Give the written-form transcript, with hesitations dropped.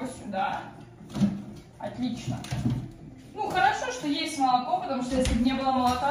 молоко сюда. Отлично. Ну, хорошо, что есть молоко, потому что если бы не было молока,